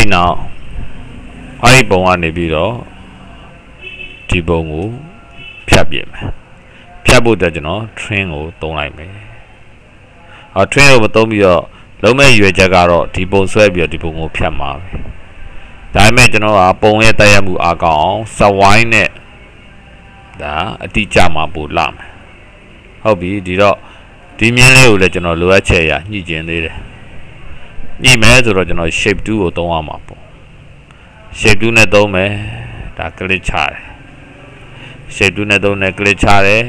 အဲ့နောက်အဲ့ဒီပုံကနေပြီးတော့ဒီပုံကိုဖြတ်ပြင်မယ်ဖြတ်ဖို့အတွက်ကျွန်တော် train ကိုသုံးလိုက်မယ်အော် train ကိုမသုံးပြီးတော့လုံးမဲ့ရွယ်ချက်ကတော့ဒီပုံဆွဲပြီးတော့ဒီပုံကိုဖြတ်မှာပဲဒါပေမဲ့ကျွန်တော်ကပုံရဲ့တိုက်ရိုက်မှုအကောင်စဝိုင်းနဲ့ဒါအတိအကျမှာပို့လာမယ်ဟုတ်ပြီဒီတော့ဒီမြင်းလေးကိုလည်းကျွန်တော်လိုအပ်ချက်အရညှိကျင်သေးတယ်ညှိမယ်ဆိုတော့ကျွန်တော် shape 2ကိုသုံးရမှာပေါ့ shape 2နဲ့သုံးမယ်ဒါ click ချတယ် shape 2နဲ့သုံးတယ် click ချတယ်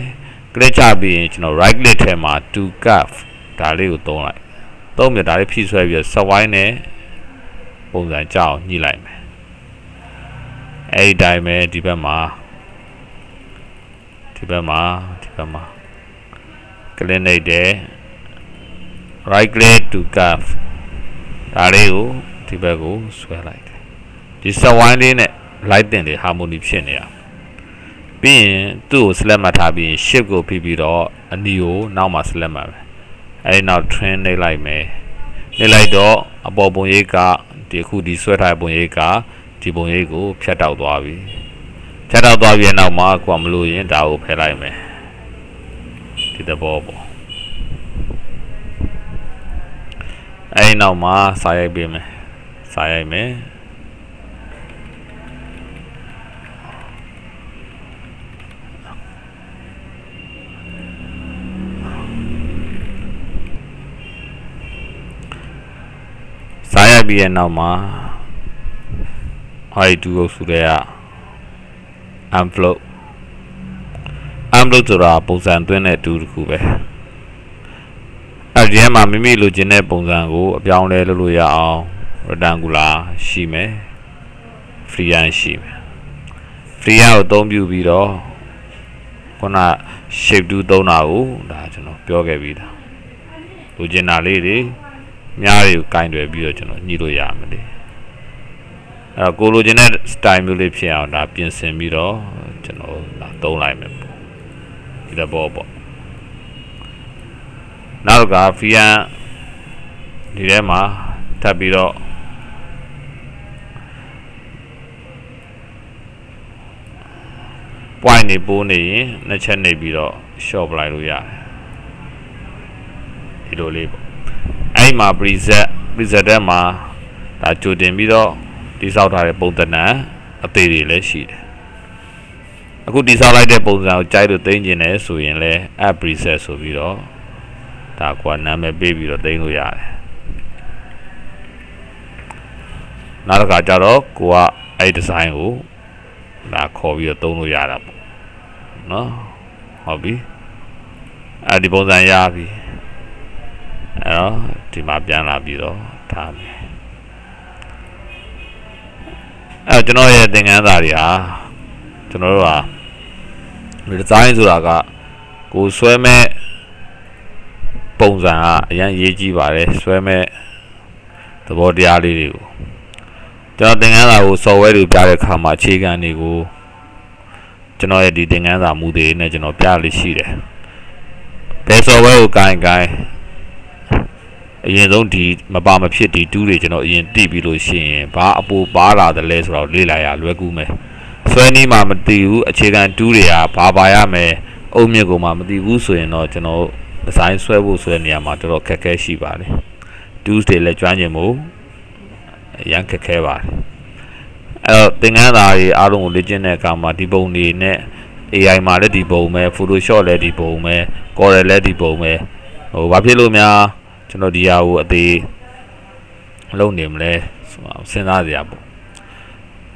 click ချပြီးရင်ကျွန်တော် right click ထဲမှာ to curve ဒါလေးကိုသုံးလိုက်သုံးပြီးဒါလေးဖြည့်ဆွဲပြီးစဝိုင်းနဲ့ပုံစံကြောက်ညှိလိုက်မယ်အဲ့ဒီတိုင်းပဲဒီဘက်မှာကလင်းလိုက်တယ် right click to curve ဒါလေးကိုဒီဘက်ကိုဆွဲလိုက်တယ်ဒီစဝိုင်းလေးနဲ့ light တင်တယ် harmony ဖြစ်နေရပြီးရင်သူ့ကို select မှတ်ထားပြီး shape ကိုဖိပြီးတော့အနီကိုနောက်မှာ select မှတ်မယ်အဲ့ဒီနောက် trim နှိပ်လိုက်မယ်နှိပ်လိုက်တော့အပေါ်ပုံရိပ်ကဒီအခုဒီဆွဲထားတဲ့ပုံရိပ်ကဒီပုံရိပ်ကိုဖြတ်တောက်သွားပြီဖြတ်တောက်သွားပြီးနောက်မှာကိုကမလို့ရင်ဒါကိုဖယ်လိုက်မယ်ဒီသဘောပေါ့အဲ့နောက်မှာစာရိုက်ပေးမယ်စာရိုက်မယ်စာရိုက်ပြီးရဲ့နောက်မှာI2 ကိုဆိုတဲ့က envelope ဆိုတာပုံစံသွင်းတဲ့တူတစ်ခုပဲအဲဒီထဲမှာမိမိလိုချင်တဲ့ပုံစံကိုအပြောင်းလဲလုပ်လို့ရအောင် rectangular ရှိမယ် freehand ရှိမယ် freehand ကိုအသုံးပြုပြီးတော့ခုန shape 2သုံးတာကိုဒါကျွန်တော်ပြောခဲ့ပြီးသားလိုချင်တာလေးတွေအများကြီးကိုကင်တွယ်ပြီးတော့ကျွန်တော်ညှိလို့ရမှာလေအဲ့တော့ကိုလိုချင်တဲ့ style မျိုးလေးဖြစ်အောင်ဒါပြင်ဆင်ပြီးတော့ကျွန်တော်ဒါသုံးလိုက်မယ်ပေါ့ဒီသဘောပေါ့နောက်က freehand ဒီထဲမှာထပ်ပြီးတော့point နေပိုးနေရင်နှစ်ချက်နေပြီးတော့ short ပလိုက်လို့ရတယ်ဒီလိုလေးပေါ့အဲ့မှာ preset ထဲမှာဒါကြိုတင်ပြီးတော့တိဆောက်ထားတဲ့ပုံသဏ္ဍာန်အသေးတွေလည်းရှိတယ်။အခုတိဆောက်လိုက်တဲ့ပုံစံကိုကြိုက်လို့သိမ်းကျင်တယ်ဆိုရင်လည်း app preset ဆိုပြီးတော့ဒါကွာနာမည်ပေးပြီးတော့သိမ်းလို့ရတယ်။နောက်တစ်ခါကျတော့ကိုကအဲ့ design ကိုဒါခေါ်ပြီးတော့သုံးလို့ရတာပေါ့။နော်။ဟုတ်ပြီ။အဲ့ဒီပုံစံရပြီ။အဲ့တော့ဒီမှာပြန်လာပြီးတော့ထားမယ်။အဲ့ကျွန်တော်ရဲ့သင်ခန်းစာတွေဟာကျွန်တော်တို့ဟာဒီဇိုင်းဆိုတာကကိုဆွဲမဲ့ပုံစံကအရင်ရေးကြည့်ပါတယ်ဆွဲမဲ့သဘောတရားလေးတွေကိုကျွန်တော်သင်ခန်းစာကို software တွေပြတဲ့အခါမှာအခြေခံတွေကိုကျွန်တော်ရဲ့ဒီသင်ခန်းစာမူတွေနဲ့ကျွန်တော်ပြလို့ရှိတယ်ဘယ် software ကိုကိုင်အရင်ဆုံးဒီမပါမဖြစ်ဒီတူးတွေကျွန်တော်အရင်တိပြီးလို့ရှိရင်ဘာအပူပါလာတယ်လဲဆိုတော့လေ့လာရလွယ်ကူမယ်ဆွဲနီးမှမသိဘူးအခြေခံတူးတွေကဘာပါရမယ်အုတ်မြစ်ကောင်မှမသိဘူးဆိုရင်တော့ကျွန်တော်ဒီဇိုင်းဆွဲဖို့ဆွဲနေရမှာတော်တော်ခက်ခဲရှိပါတယ်တူးတွေလည်းကျွမ်းကျင်မှုအရန်ခက်ခဲပါတယ်အဲ့တော့သင်ခန်းစာတွေအားလုံးကိုလေ့ကျင့်တဲ့အခါမှာဒီပုံတွေနဲ့ AI မှာလည်းဒီပုံပဲ Photoshop လည်းဒီပုံပဲ Corel လည်းဒီပုံပဲဟိုဘာဖြစ်လို့များကျွန်တော်ဒီဟာကိုအသေးလုံးနေမလဲစဉ်းစားစရာပေါ့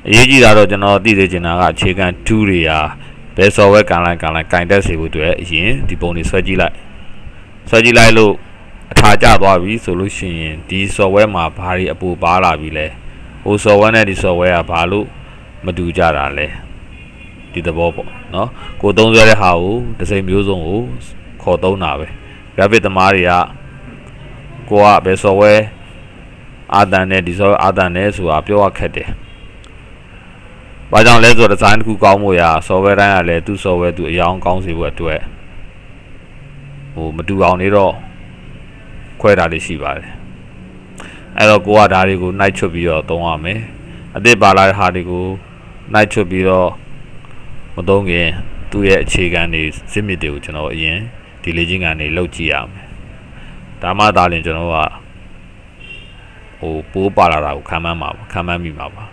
အရေးကြီးတာတော့ကျွန်တော်သိသိချင်တာကအခြေခံ2တွေဟာဘယ် software ကန်လိုက်ကင်တက်စေဖို့အတွက်အရင်ဒီပုံတွေဆွဲကြည့်လိုက်လို့အထာကျသွားပြီဆိုလို့ရှိရင်ဒီ software မှာဘာတွေအပူပါလာပြီလဲဟို software နဲ့ဒီ software ကဘာလို့မတူကြတာလဲဒီသဘောပေါ့နော်ကိုသုံးဆွဲတဲ့ဟာကိုတစ်စိမ်မျိုးစုံကိုခေါ်သုံးတာပဲ graphic သမားတွေကကိုကဘယ် software အာသန်နဲ့ဒီ software အာသန်နဲ့ဆိုတာပြောရခက်တယ်။ဘာကြောင့်လဲဆိုတော့ design တစ်ခုကောင်းဖို့ရာ software တိုင်းကလည်းသူ့ software သူ့အယောင်ကောင်းစေဖို့အတွက်ဟိုမတူအောင်နေတော့ခွဲတာလေးရှိပါတယ်။ အဲ့တော့ ကိုက ဒါတွေကို နှိုက် ချွတ်ပြီးတော့ သုံးရမယ် အသစ်ပါလာတဲ့ ဟာတွေကို နှိုက် ချွတ်ပြီးတော့ မသုံးခင် သူ့ရဲ့ အခြေခံတွေ စစ်မြစ်တွေကို ကျွန်တော် အရင် ဒီ လေ့ကျင့်ခန်းတွေ လုပ်ကြည့်ရမယ် ဒါမှသာလျှင် ကျွန်တော်က ဟို ပိုးပါလာတာကို ခံမှန်းမိမှာပါ